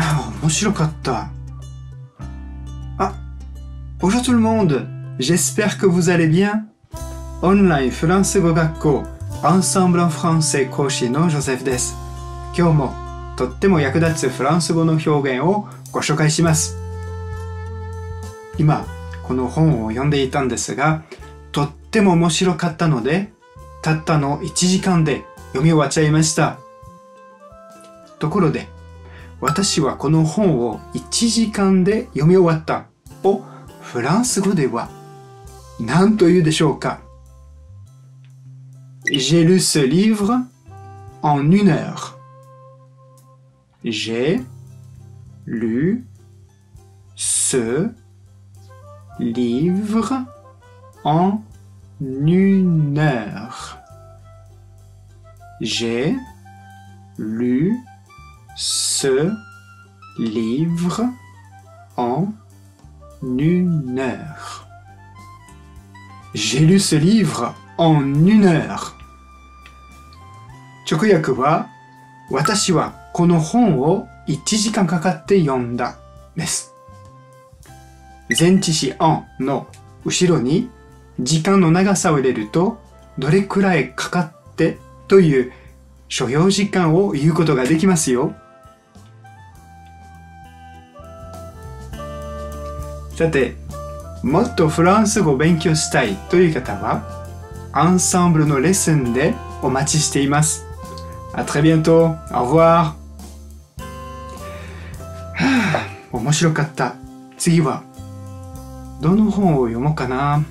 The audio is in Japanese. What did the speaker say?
Ah,面白かった。Ah, bonjour tout le monde. J'espère que vous allez bien. オンラインフランス語学校アンサンブル・フランセ講師のジョセフです。今日もとっても役立つフランス語の表現をご紹介します。今この本を読んでいたんですが、とっても面白かったので、たったの1時間で読み終わっちゃいました。ところで、私はこの本を1時間で読み終わったをフランス語では何と言うでしょうか？J'ai lu ce livre en une heure. J'ai lu ce livre en une heure. J'ai lu ce livre en une heure. J'ai lu ce livre en une heure.直訳は、私はこの本を1時間かかって読んだです。前置詞 en の後ろに時間の長さを入れると、どれくらいかかってという所要時間を言うことができますよ。さて、もっとフランス語を勉強したいという方は、アンサンブルのレッスンでお待ちしています。À très bientôt. Au revoir. 面白かった。次はどの本を読もうかな。